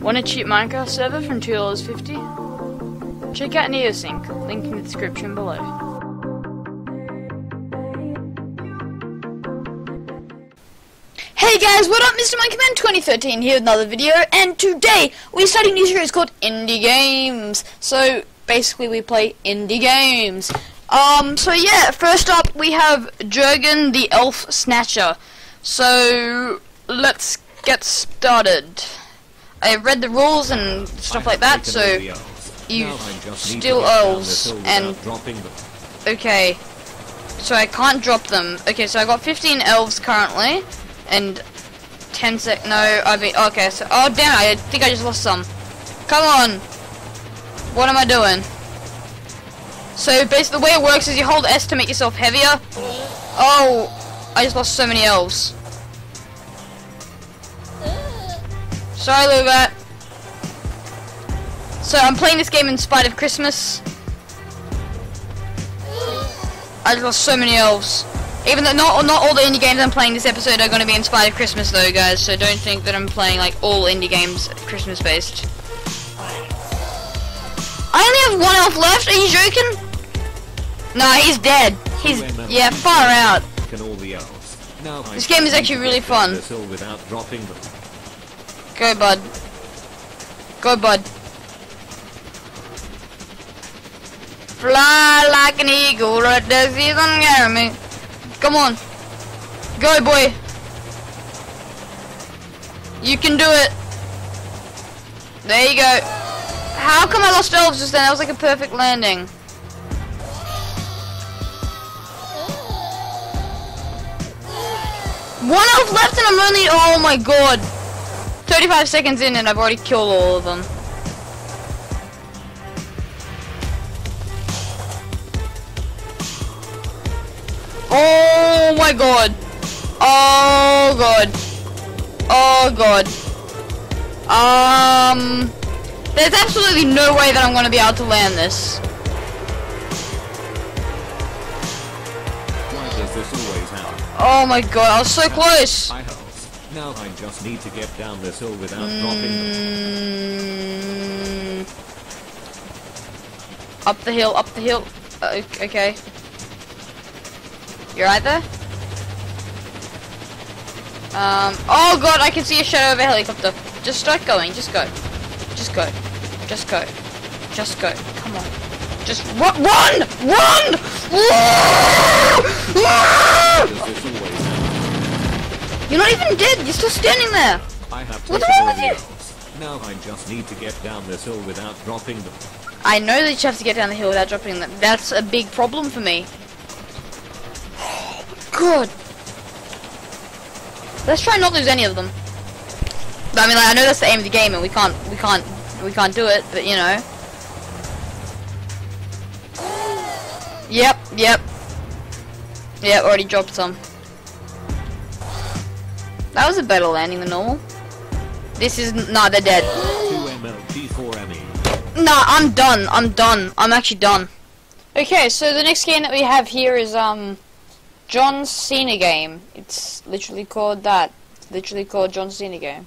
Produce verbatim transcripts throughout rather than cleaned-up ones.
Want a cheap Minecraft server from two dollars fifty? Check out NeoSync, link in the description below. Hey guys, what up? MrMonkeyMan twenty thirteen here with another video, and today we're starting a new series called Indie Games. So basically we play indie games. Um, so yeah, first up we have Jurgen the Elf Snatcher. So let's get started. I read the rules and stuff like that, so you steal elves and okay, so I can't drop them. Okay, so I got fifteen elves currently, and ten sec. No, I mean okay. So oh damn, I think I just lost some. Come on, what am I doing? So basically, the way it works is you hold S to make yourself heavier. Oh, I just lost so many elves. Sorry, Lubat. So I'm playing this game in spite of Christmas. I just lost so many elves. Even though not not all the indie games I'm playing this episode are going to be in spite of Christmas, though, guys. So don't think that I'm playing like all indie games Christmas based. I only have one elf left. Are you joking? Nah, he's dead. He's yeah, far out. This game is actually really fun. Go, bud. Go, bud. Fly like an eagle, right there, see them carry me. Come on. Go, boy. You can do it. There you go. How come I lost elves just then? That was like a perfect landing. One elf left and I'm only... Oh, my God. thirty-five seconds in and I've already killed all of them. Oh my god. Oh god. Oh god. Um... There's absolutely no way that I'm going to be able to land this. Why does this always happen? Oh my god, I was so close. Now I just need to get down this hill without mm, dropping. Up the hill, up the hill. Uh, okay. You're right there? Um. Oh god, I can see a shadow of a helicopter. Just start going. Just go. Just go. Just go. Just go. Come on. Just run! Run! Run! Run! You're not even dead. You're still standing there. I have What's wrong with you? Now I just need to get down this hill without dropping them. I know that you have to get down the hill without dropping them. That's a big problem for me. God. Let's try not lose any of them. I mean, like, I know that's the aim of the game, and we can't, we can't, we can't do it. But you know. Yep. Yep. Yeah. Already dropped some. That was a better landing than normal. This is nah, they're dead. Nah, I'm done. I'm done. I'm actually done. Okay, so the next game that we have here is um, John Cena game. It's literally called that. It's literally called John Cena game.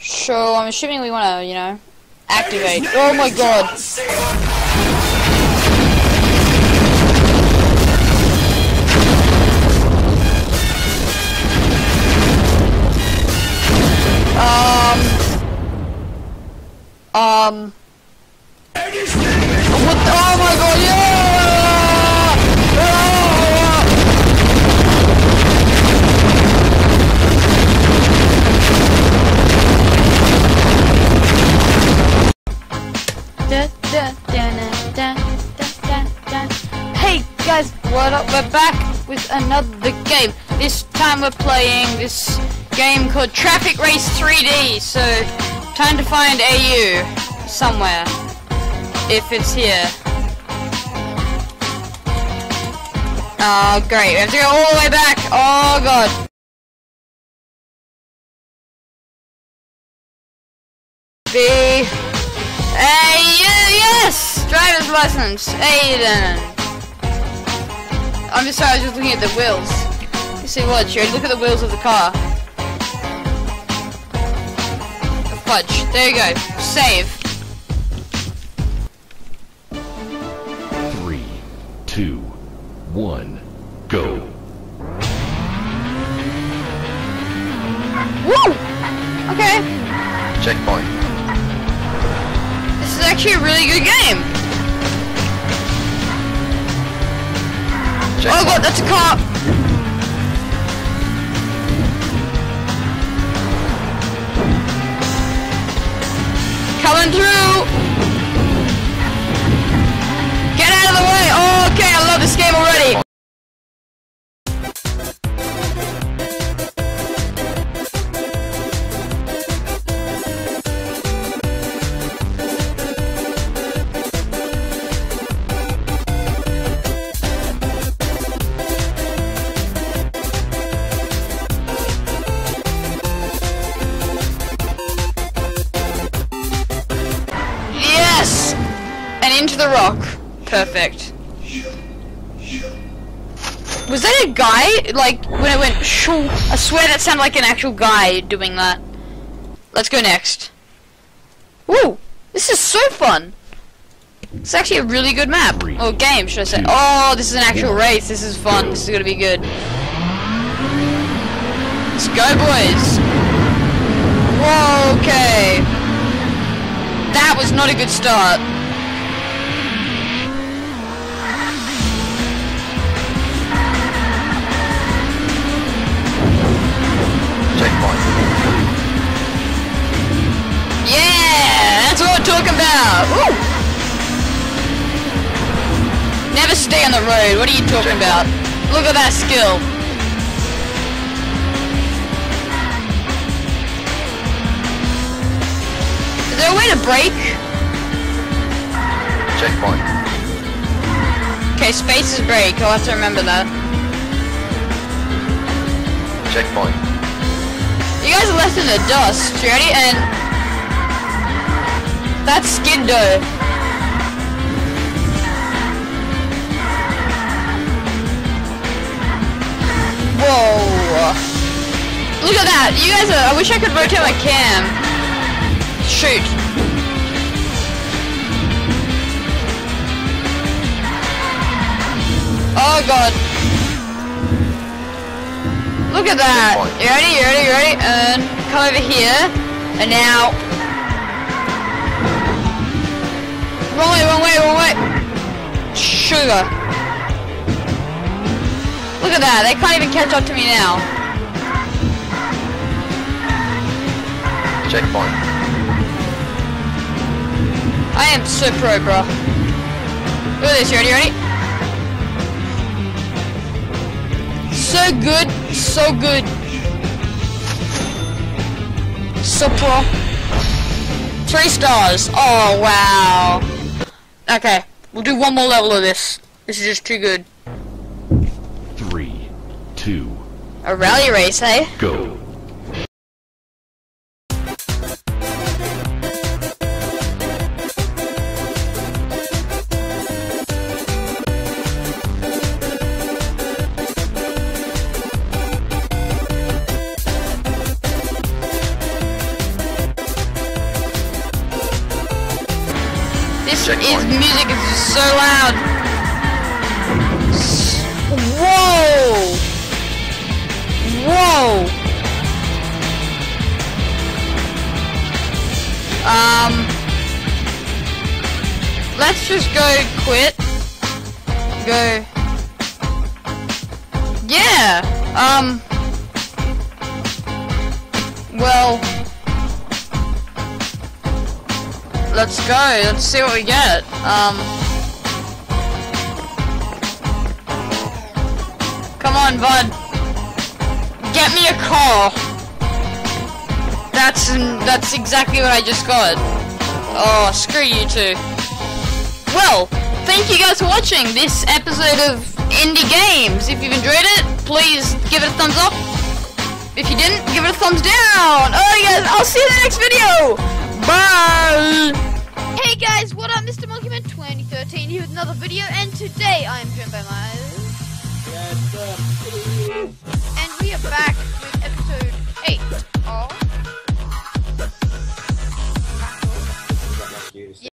So I'm assuming we want to, you know, activate. Oh my god. Um. Um. What the, oh my god! Yeah! Yeah! Hey guys, what up? We're back with another game. This time we're playing this game called Traffic Race three D, so time to find A U somewhere, if it's here. Oh great, we have to go all the way back, oh god. B, A U, yes! Driver's license, Aiden. I'm just sorry, I was just looking at the wheels. You see what, Jared, look at the wheels of the car. punch. There you go. Save. Three, two, one, go. Woo! Okay. Checkpoint. This is actually a really good game. Checkpoint. Oh god, that's a cop. Coming through! Get out of the way! Oh, okay, I love this game already! Into the rock. Perfect. Was that a guy? Like, when it went shoo, I swear that sounded like an actual guy doing that. Let's go next. Woo! This is so fun! It's actually a really good map. Or game, should I say. Oh, this is an actual race. This is fun. This is gonna be good. Let's go, boys! Whoa, okay. That was not a good start. Yeah, that's what we're talking about. Woo. Never stay on the road. What are you talking about? Look at that skill. Is there a way to break? Checkpoint. Okay, space is break. I'll have to remember that. Checkpoint. You guys are left in the dust, you ready? And that's Skindo. Whoa. Look at that. You guys are, I wish I could rotate my cam. Shoot. Oh god. Look at that! You ready? You ready? You ready? And come over here. And now... Wrong way, wrong way, wrong way! Sugar. Look at that, they can't even catch up to me now. Checkpoint. I am so pro, bro. Look at this, you ready? You ready? So good, so good. So pro. Three stars. Oh, wow. Okay, we'll do one more level of this. This is just too good. Three, two. A rally race, hey? Go. His music is just so loud. Whoa! Whoa! Um... Let's just go quit. Go... Yeah! Um... Well... Let's go, let's see what we get. Um, come on, bud. Get me a car. That's that's exactly what I just got. Oh, screw you two. Well, thank you guys for watching this episode of Indie Games. If you've enjoyed it, please give it a thumbs up. If you didn't, give it a thumbs down. Oh, you guys, I'll see you in the next video. Bye! Hey guys, what up? Mister Monkey Man twenty thirteen here with another video, and today I am joined by Miles. Yes, sir. And we are back with episode eight.